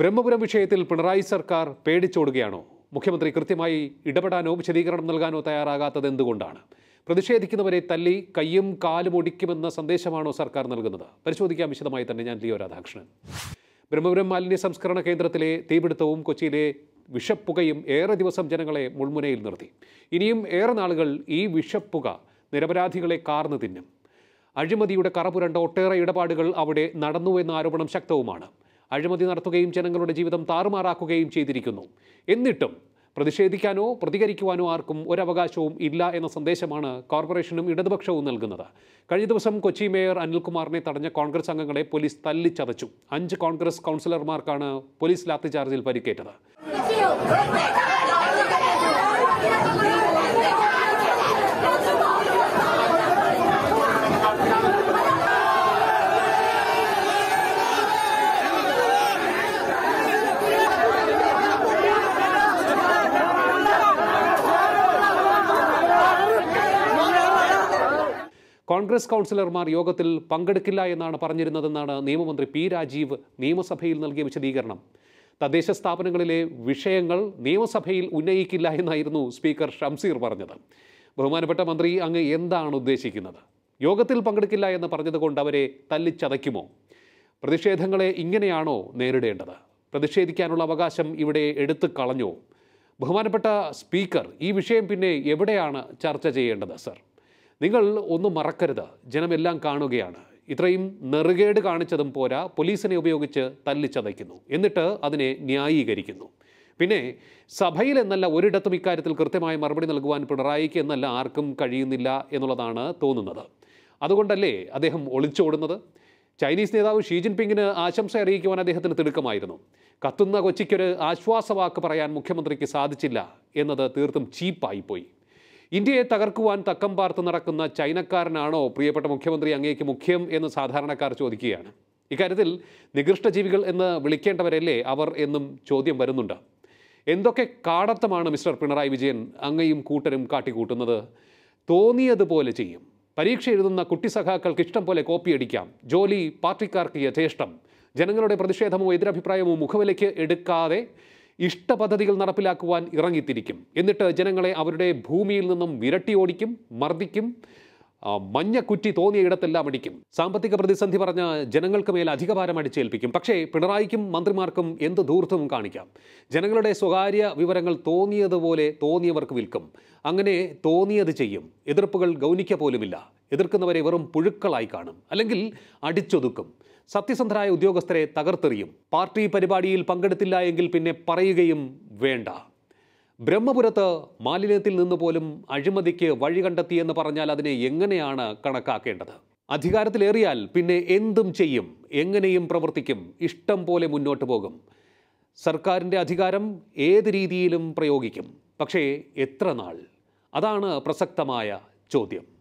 ബ്രഹ്മപുരം വിഷയത്തിൽ പിണറായി സർക്കാർ പേടിച്ചോടുകയാണോ? മുഖ്യമന്ത്രി കൃത്യമായി ഇടപെടാനോ വിശദീകരണം നൽകാനോ തയ്യാറാകാത്തത് എന്തുകൊണ്ടാണ്? പ്രതിഷേധിക്കുന്നവരെ തല്ലി കയ്യും കാലും ഒടിക്കുമെന്ന സന്ദേശമാണോ സർക്കാർ നൽകുന്നത്? പരിശോധിക്കാൻ വിശദമായി തന്നെ ഞാൻ ലിയോ രാധാകൃഷ്ണൻ. ബ്രഹ്മപുരം മാലിന്യ സംസ്കരണ കേന്ദ്രത്തിലെ തീപിടുത്തവും കൊച്ചിയിലെ വിഷപ്പുകയും ഏറെ ദിവസം ജനങ്ങളെ മുൾമുനയിൽ നിർത്തി. ഇനിയും ഏറെ നാളുകൾ ഈ വിഷപ്പുക നിരപരാധികളെ കാർന്നു തിന്നും. അഴിമതിയുടെ കറപുരണ്ട ഒട്ടേറെ ഇടപാടുകൾ അവിടെ നടന്നു എന്ന ആരോപണം ശക്തവുമാണ്. അഴിമതി നടത്തുകയും ജനങ്ങളുടെ ജീവിതം താറുമാറാക്കുകയും ചെയ്തിരിക്കുന്നു. എന്നിട്ടും പ്രതിഷേധിക്കാനോ പ്രതികരിക്കുവാനോ ആർക്കും ഒരവകാശവും ഇല്ല എന്ന സന്ദേശമാണ് കോർപ്പറേഷനും ഇടതുപക്ഷവും നൽകുന്നത്. കഴിഞ്ഞ ദിവസം കൊച്ചി മേയർ അനിൽകുമാറിനെ തടഞ്ഞ കോൺഗ്രസ് അംഗങ്ങളെ പോലീസ് തല്ലിച്ചതച്ചു. 5 കോൺഗ്രസ് കൗൺസിലർമാർക്കാണ് പോലീസ് ലാത്തിചാർജിൽ പരിക്കേറ്റത്. കോൺഗ്രസ് കൗൺസിലർമാർ യോഗത്തിൽ പങ്കെടുക്കില്ല എന്നാണ് പറഞ്ഞിരുന്നതെന്നാണ് നിയമമന്ത്രി പി രാജീവ് നിയമസഭയിൽ നൽകിയ വിശദീകരണം. തദ്ദേശ സ്ഥാപനങ്ങളിലെ വിഷയങ്ങൾ നിയമസഭയിൽ ഉന്നയിക്കില്ല എന്നായിരുന്നു സ്പീക്കർ ഷംസീർ പറഞ്ഞത്. ബഹുമാനപ്പെട്ട മന്ത്രി, അങ്ങ് എന്താണ് ഉദ്ദേശിക്കുന്നത്? യോഗത്തിൽ പങ്കെടുക്കില്ല എന്ന് പറഞ്ഞതുകൊണ്ട് അവരെ തല്ലിച്ചതയ്ക്കുമോ? പ്രതിഷേധങ്ങളെ ഇങ്ങനെയാണോ നേരിടേണ്ടത്? പ്രതിഷേധിക്കാനുള്ള അവകാശം ഇവിടെ എടുത്തു കളഞ്ഞോ? ബഹുമാനപ്പെട്ട സ്പീക്കർ, ഈ വിഷയം പിന്നെ എവിടെയാണ് ചർച്ച ചെയ്യേണ്ടത്? സർ, നിങ്ങൾ ഒന്നും മറക്കരുത്. ജനമെല്ലാം കാണുകയാണ്. ഇത്രയും നെറുകേട് കാണിച്ചതും പോരാ, പോലീസിനെ ഉപയോഗിച്ച് തല്ലിച്ചതയ്ക്കുന്നു. എന്നിട്ട് അതിനെ ന്യായീകരിക്കുന്നു. പിന്നെ സഭയിൽ എന്നല്ല ഒരിടത്തും ഇക്കാര്യത്തിൽ കൃത്യമായ മറുപടി നൽകുവാൻ പിണറായിക്ക് എന്നല്ല ആർക്കും കഴിയുന്നില്ല എന്നുള്ളതാണ് തോന്നുന്നത്. അതുകൊണ്ടല്ലേ അദ്ദേഹം ഒളിച്ചോടുന്നത്? ചൈനീസ് നേതാവ് ഷീ ജിൻപിങ്ങിന് ആശംസ അറിയിക്കുവാൻ അദ്ദേഹത്തിന് തിടുക്കമായിരുന്നു. കത്തുന്ന കൊച്ചിക്കൊരു ആശ്വാസവാക്ക് പറയാൻ മുഖ്യമന്ത്രിക്ക് സാധിച്ചില്ല എന്നത് തീർത്തും ചീപ്പായിപ്പോയി. ഇന്ത്യയെ തകർക്കുവാൻ തക്കം പാർത്ത് നടക്കുന്ന ചൈനക്കാരനാണോ പ്രിയപ്പെട്ട മുഖ്യമന്ത്രി അങ്ങേക്ക് മുഖ്യം എന്ന് സാധാരണക്കാർ ചോദിക്കുകയാണ്. ഇക്കാര്യത്തിൽ നികൃഷ്ടജീവികൾ എന്ന് വിളിക്കേണ്ടവരല്ലേ അവർ എന്നും ചോദ്യം വരുന്നുണ്ട്. എന്തൊക്കെ കാടത്തമാണ് മിസ്റ്റർ പിണറായി വിജയൻ അങ്ങയും കൂട്ടരും കാട്ടിക്കൂട്ടുന്നത്? തോന്നിയതുപോലെ ചെയ്യും. പരീക്ഷ എഴുതുന്ന കുട്ടി സഖാക്കൾക്ക് ഇഷ്ടം പോലെ കോപ്പിയടിക്കാം. ജോലി പാർട്ടിക്കാർക്ക് യഥേഷ്ടം. ജനങ്ങളുടെ പ്രതിഷേധമോ എതിരഭിപ്രായമോ മുഖവിലയ്ക്ക് എടുക്കാതെ ഇഷ്ടപദ്ധതികൾ നടപ്പിലാക്കുവാൻ ഇറങ്ങിത്തിരിക്കും. എന്നിട്ട് ജനങ്ങളെ അവരുടെ ഭൂമിയിൽ നിന്നും വിരട്ടി ഓടിക്കും, മർദ്ദിക്കും, മഞ്ഞക്കുറ്റി തോന്നിയ ഇടത്തെല്ലാം അടിക്കും. സാമ്പത്തിക പ്രതിസന്ധി പറഞ്ഞ ജനങ്ങൾക്ക് മേൽ അധികഭാരം അടിച്ചേൽപ്പിക്കും. പക്ഷേ പിണറായിക്കും മന്ത്രിമാർക്കും എന്ത് ധൂർത്തവും കാണിക്കാം. ജനങ്ങളുടെ സ്വകാര്യ വിവരങ്ങൾ തോന്നിയതുപോലെ തോന്നിയവർക്ക് വിൽക്കും. അങ്ങനെ തോന്നിയത് ചെയ്യും. എതിർപ്പുകൾ ഗൗനിക്കുക പോലുമില്ല. എതിർക്കുന്നവരെ വെറും പുഴുക്കളായി കാണും, അല്ലെങ്കിൽ അടിച്ചൊതുക്കും. സത്യസന്ധരായ ഉദ്യോഗസ്ഥരെ തകർത്തെറിയും. പാർട്ടി പരിപാടിയിൽ പങ്കെടുത്തില്ല എങ്കിൽ പിന്നെ പറയുകയും വേണ്ട. ബ്രഹ്മപുരത്ത് മാലിന്യത്തിൽ നിന്ന് പോലും അഴിമതിക്ക് വഴി കണ്ടെത്തിയെന്ന് പറഞ്ഞാൽ അതിനെ എങ്ങനെയാണ് കണക്കാക്കേണ്ടത്? അധികാരത്തിലേറിയാൽ പിന്നെ എന്തും ചെയ്യും, എങ്ങനെയും പ്രവർത്തിക്കും, ഇഷ്ടം പോലെ മുന്നോട്ട് പോകും. സർക്കാരിൻ്റെ അധികാരം ഏത് രീതിയിലും പ്രയോഗിക്കും. പക്ഷേ എത്ര നാൾ? അതാണ് പ്രസക്തമായ ചോദ്യം.